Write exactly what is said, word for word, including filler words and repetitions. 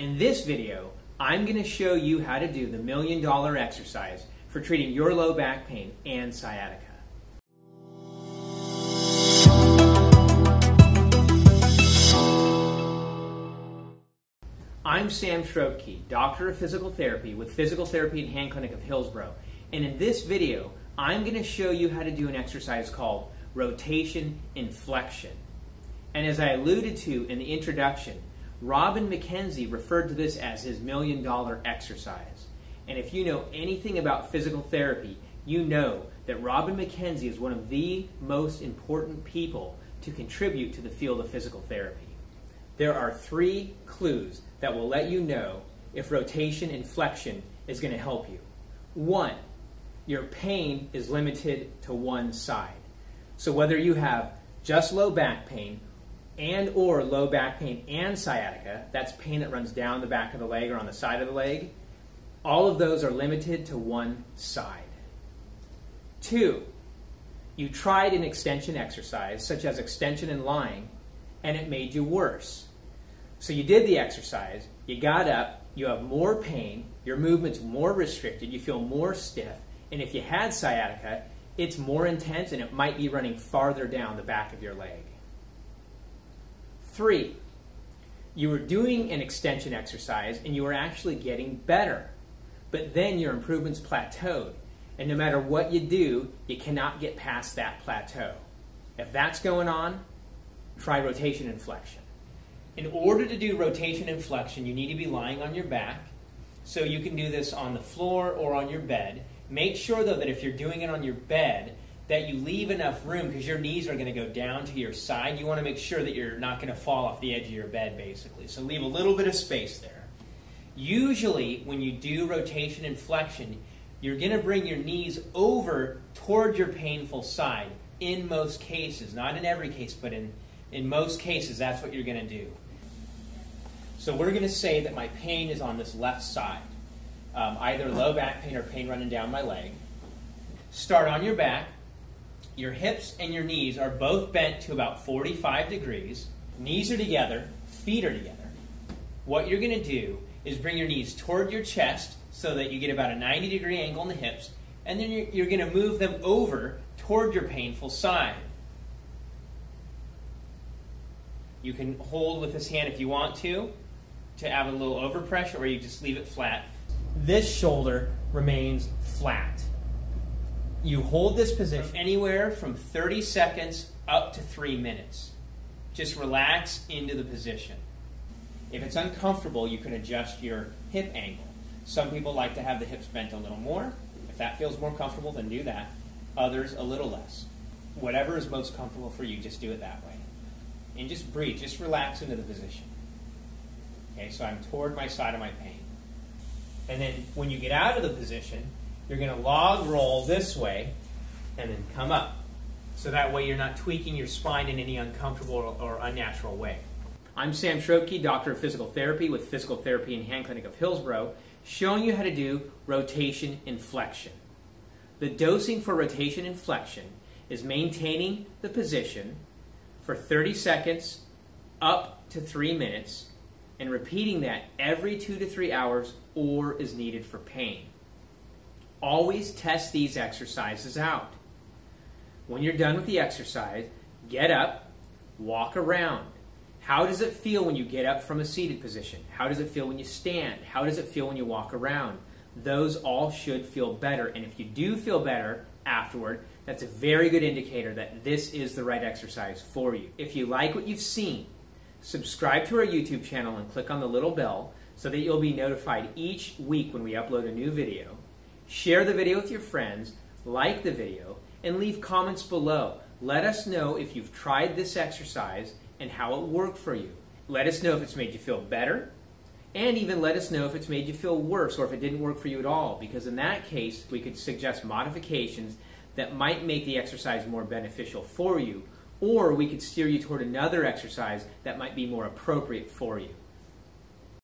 In this video, I'm going to show you how to do the million dollar exercise for treating your low back pain and sciatica. I'm Sam Schroetke, Doctor of Physical Therapy with Physical Therapy and Hand Clinic of Hillsboro, and in this video, I'm going to show you how to do an exercise called Rotation in Flexion. And as I alluded to in the introduction, Robin McKenzie referred to this as his million dollar exercise. And if you know anything about physical therapy, you know that Robin McKenzie is one of the most important people to contribute to the field of physical therapy. There are three clues that will let you know if rotation and flexion is going to help you. One, your pain is limited to one side. So whether you have just low back pain and or low back pain and sciatica, that's pain that runs down the back of the leg or on the side of the leg, all of those are limited to one side. Two, you tried an extension exercise, such as extension and lying, and it made you worse. So you did the exercise, you got up, you have more pain, your movement's more restricted, you feel more stiff, and if you had sciatica, it's more intense and it might be running farther down the back of your leg. Three, you were doing an extension exercise and you were actually getting better, but then your improvements plateaued, and no matter what you do, you cannot get past that plateau. If that's going on, try rotation and flexion. In order to do rotation and flexion, you need to be lying on your back. So you can do this on the floor or on your bed. Make sure, though, that if you're doing it on your bed, that you leave enough room because your knees are going to go down to your side. You want to make sure that you're not going to fall off the edge of your bed, basically. So leave a little bit of space there. Usually, when you do rotation and flexion, you're going to bring your knees over toward your painful side in most cases. Not in every case, but in In most cases, that's what you're going to do. So we're going to say that my pain is on this left side, um, either low back pain or pain running down my leg. Start on your back. Your hips and your knees are both bent to about forty-five degrees. Knees are together, feet are together. What you're going to do is bring your knees toward your chest so that you get about a ninety degree angle in the hips, and then you're, you're going to move them over toward your painful side. You can hold with this hand if you want to, to have a little overpressure, or you just leave it flat. This shoulder remains flat. You hold this position anywhere from thirty seconds up to three minutes. Just relax into the position. If it's uncomfortable, you can adjust your hip angle. Some people like to have the hips bent a little more. If that feels more comfortable, then do that. Others, a little less. Whatever is most comfortable for you, just do it that way. And just breathe, just relax into the position. Okay, so I'm toward my side of my pain. And then when you get out of the position, you're going to log roll this way and then come up. So that way you're not tweaking your spine in any uncomfortable or unnatural way. I'm Sam Schroetke, Doctor of Physical Therapy with Physical Therapy and Hand Clinic of Hillsboro, showing you how to do rotation and flexion. The dosing for rotation and flexion is maintaining the position for thirty seconds up to three minutes, and repeating that every two to three hours or is needed for pain. Always test these exercises out. When you're done with the exercise, get up, walk around. How does it feel when you get up from a seated position? How does it feel when you stand? How does it feel when you walk around? Those all should feel better, and if you do feel better afterward, that's a very good indicator that this is the right exercise for you. If you like what you've seen, subscribe to our YouTube channel and click on the little bell so that you'll be notified each week when we upload a new video. Share the video with your friends, like the video, and leave comments below. Let us know if you've tried this exercise and how it worked for you. Let us know if it's made you feel better, and even let us know if it's made you feel worse or if it didn't work for you at all, because in that case, we could suggest modifications that might make the exercise more beneficial for you, or we could steer you toward another exercise that might be more appropriate for you.